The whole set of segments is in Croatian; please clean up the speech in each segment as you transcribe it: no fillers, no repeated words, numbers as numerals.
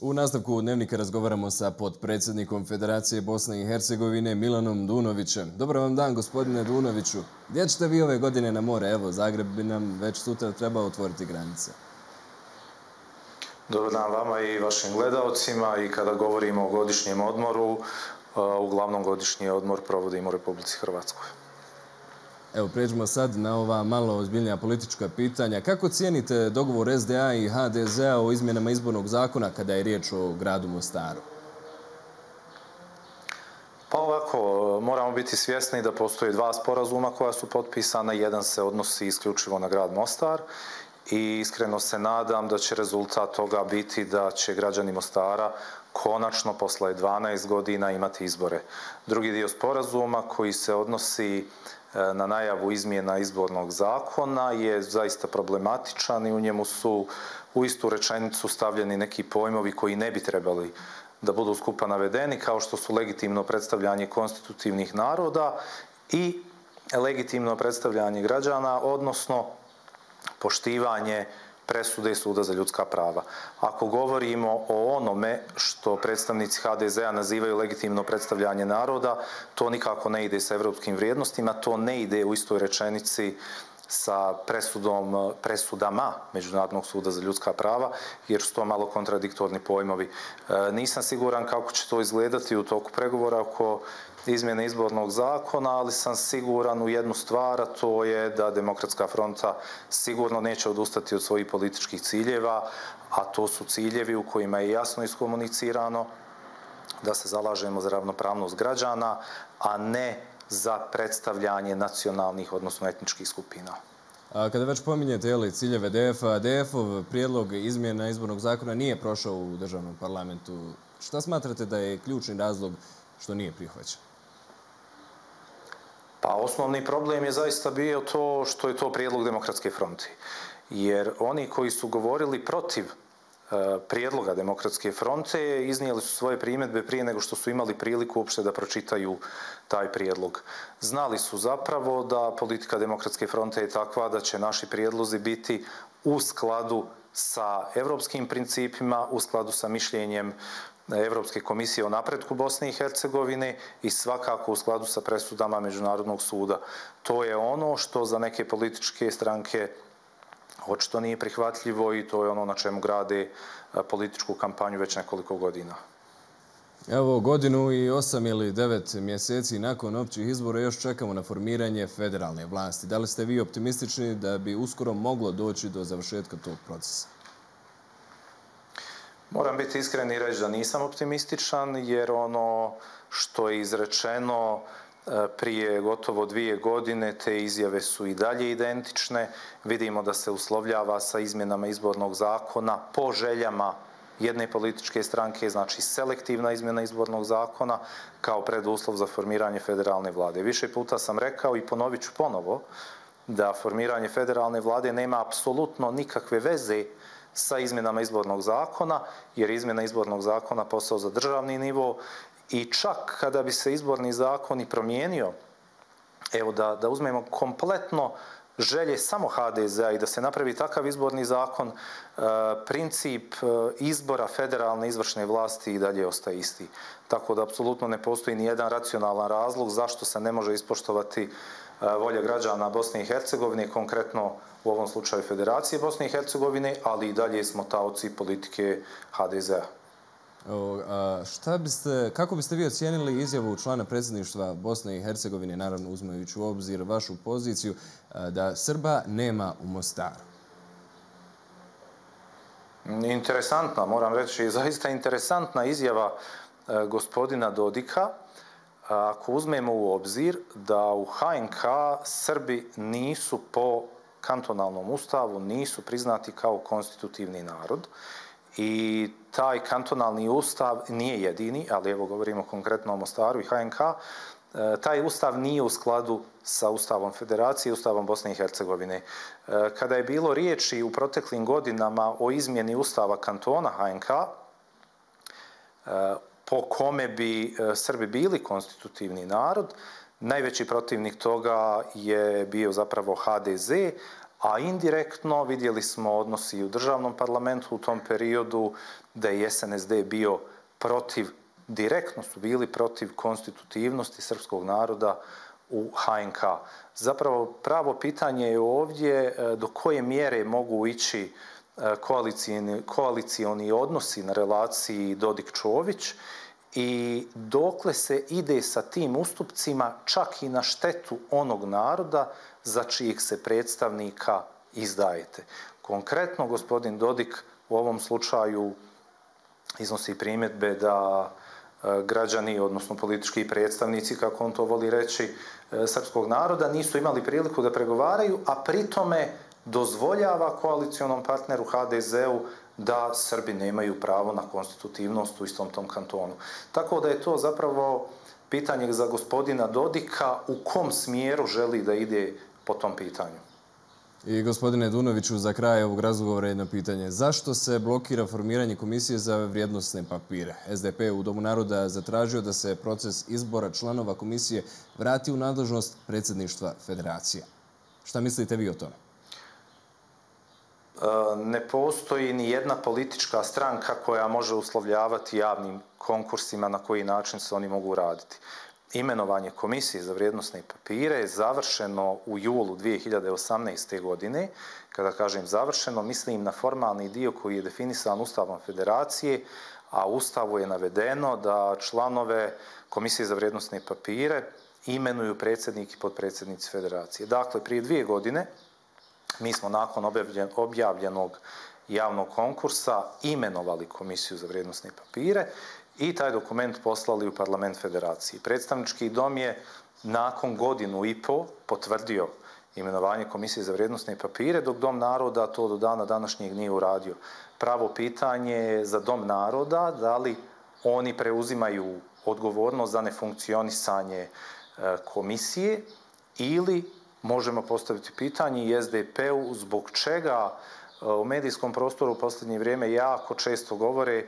U nastavku Dnevnika razgovaramo sa potpredsjednikom Federacije Bosne i Hercegovine Milanom Dunovićem. Dobar vam dan, gospodine Dunoviću. Gdje ćete vi ove godine na more? Evo, Zagreb bi nam već sutra trebao otvoriti granice. Dobar dan vama i vašim gledalcima. I kada govorimo o godišnjem odmoru, uglavnom godišnji odmor provodimo u Republici Hrvatskoj. Evo, pređemo sad na ova malo ozbiljnija politička pitanja. Kako cijenite dogovor SDA i HDZ-a o izmjenama izbornog zakona kada je riječ o gradu Mostaru? Pa ovako, moramo biti svjesni da postoje dva sporazuma koja su potpisana. Jedan se odnosi isključivo na grad Mostar i iskreno se nadam da će rezultat toga biti da će građani Mostara konačno posle 12 godina imati izbore. Drugi dio sporazuma koji se odnosi na najavu izmjena izbornog zakona je zaista problematičan i u njemu su u istu rečenicu stavljeni neki pojmovi koji ne bi trebali da budu skupa navedeni, kao što su legitimno predstavljanje konstitutivnih naroda i legitimno predstavljanje građana, odnosno poštivanje presude Suda za ljudska prava. Ako govorimo o onome što predstavnici HDZ-a nazivaju legitimno predstavljanje naroda, to nikako ne ide sa evropskim vrijednostima, to ne ide u istoj rečenici sa presudama Međunarodnog suda za ljudska prava, jer su to malo kontradiktorni pojmovi. Nisam siguran kako će to izgledati u toku pregovora oko izmjene izbornog zakona, ali sam siguran u jednu stvar, a to je da Demokratska fronta sigurno neće odustati od svojih političkih ciljeva, a to su ciljevi u kojima je jasno iskomunicirano da se zalažemo za ravnopravnost građana, a ne za predstavljanje nacionalnih, odnosno etničkih skupina. Kada već pominjete ciljeve DF-a, DF-ov prijedlog izmjena izbornog zakona nije prošao u državnom parlamentu. Šta smatrate da je ključni razlog što nije prihvaćen? Pa osnovni problem je zaista bio to što je to prijedlog Demokratske fronte. Jer oni koji su govorili protiv prijedloga Demokratske fronte iznijeli su svoje primjedbe prije nego što su imali priliku uopšte da pročitaju taj prijedlog. Znali su zapravo da politika Demokratske fronte je takva da će naši prijedlozi biti u skladu sa evropskim principima, u skladu sa mišljenjem Evropske komisije o napretku Bosne i Hercegovine i svakako u skladu sa presudama Međunarodnog suda. To je ono što za neke političke stranke očito nije prihvatljivo i to je ono na čemu grade političku kampanju već nekoliko godina. Evo, godinu i 8 ili 9 mjeseci nakon općih izbora još čekamo na formiranje federalne vlasti. Da li ste vi optimistični da bi uskoro moglo doći do završetka tog procesa? Moram biti iskren i reći da nisam optimističan, jer ono što je izrečeno prije gotovo 2 godine, te izjave su i dalje identične. Vidimo da se uslovljava sa izmjenama izbornog zakona po željama jedne političke stranke, znači selektivna izmjena izbornog zakona kao preduslov za formiranje federalne vlade. Više puta sam rekao i ponovit ću ponovo da formiranje federalne vlade nema apsolutno nikakve veze sa izmjenama izbornog zakona, jer izmjena izbornog zakona posao za državni nivo. I čak kada bi se izborni zakon i promijenio, evo da uzmemo kompletno želje samo HDZ-a i da se napravi takav izborni zakon, princip izbora federalne izvršne vlasti i dalje ostaje isti. Tako da apsolutno ne postoji ni jedan racionalan razlog zašto se ne može ispoštovati volja građana Bosne i Hercegovine, konkretno u ovom slučaju Federacije Bosne i Hercegovine, ali i dalje smo taoci politike HDZ-a. Kako biste vi ocijenili izjavu člana predsjedništva Bosne i Hercegovine, naravno uzmajući u obzir vašu poziciju, da Srba nema u Mostaru? Interesantna, moram reći, zaista interesantna izjava gospodina Dodika. Ako uzmemo u obzir da u HNK Srbi nisu po kantonalnom ustavu, nisu priznati kao konstitutivni narod, i taj kantonalni ustav nije jedini, ali evo govorimo konkretno o Mostaru i HNK, taj ustav nije u skladu sa Ustavom Federacije i Ustavom Bosne i Hercegovine. Kada je bilo riječi u proteklim godinama o izmjeni Ustava kantona HNK, po kome bi Srbi bili konstitutivni narod, najveći protivnik toga je bio zapravo HDZ, A indirektno vidjeli smo odnosi i u državnom parlamentu u tom periodu da je SNSD bio protiv, direktno su bili protiv konstitutivnosti srpskog naroda u HNK. Zapravo pravo pitanje je ovdje do koje mjere mogu ići koalicioni odnosi na relaciji Dodik-Čović i dokle se ide sa tim ustupcima čak i na štetu onog naroda za čijih se predstavnika izdajete. Konkretno, gospodin Dodik u ovom slučaju iznosi primjedbe da građani, odnosno politički predstavnici, kako on to voli reći, srpskog naroda nisu imali priliku da pregovaraju, a pritome dozvoljava koalicionom partneru HDZ-u da Srbi nemaju pravo na konstitutivnost u istom tom kantonu. Tako da je to zapravo pitanje za gospodina Dodika u kom smjeru želi da ide po tom pitanju. I gospodine Dunoviću, za kraj ovog razgovora jedno pitanje. Zašto se blokira formiranje Komisije za vrijednosne papire? SDP u Domu naroda zatražio da se proces izbora članova komisije vrati u nadležnost predsjedništva federacije. Šta mislite vi o tome? Ne postoji ni jedna politička stranka koja može uslovljavati javnim konkursima na koji način se oni mogu raditi. Imenovanje Komisije za vrijednosne papire je završeno u julu 2018. godine. Kada kažem završeno, mislim na formalni dio koji je definisan Ustavom Federacije, a u Ustavu je navedeno da članove Komisije za vrijednosne papire imenuju predsjednik i potpredsjednici Federacije. Dakle, prije 2 godine mi smo nakon objavljenog javnog konkursa imenovali Komisiju za vrijednosne papire i taj dokument poslali u Parlament Federacije. Predstavnički dom je nakon 1,5 godina potvrdio imenovanje Komisije za vrijednosne papire, dok Dom naroda to do dana današnjeg nije uradio. Pravo pitanje je za Dom naroda da li oni preuzimaju odgovornost za nefunkcionisanje komisije ili možemo postaviti pitanje i SDP-u zbog čega u medijskom prostoru u posljednje vrijeme jako često govore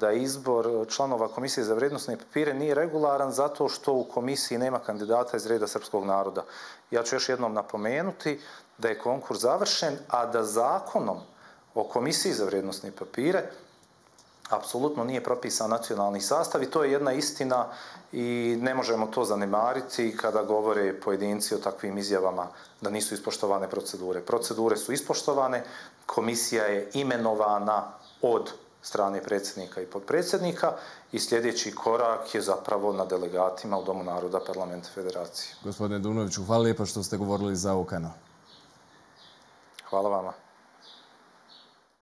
da izbor članova Komisije za vrijednosne papire nije regularan zato što u komisiji nema kandidata iz reda srpskog naroda. Ja ću još jednom napomenuti da je konkurs završen, a da zakonom o Komisiji za vrijednosne papire apsolutno nije propisan nacionalni sastav i to je jedna istina i ne možemo to zanemariti kada govore pojedinci o takvim izjavama da nisu ispoštovane procedure. Procedure su ispoštovane, komisija je imenovana od strane predsjednika i potpredsjednika i sljedeći korak je zapravo na delegatima u Domu naroda Parlamenta Federacije. Gospodine Dunoviću, hvala lijepa što ste govorili za Okanal. Hvala vama.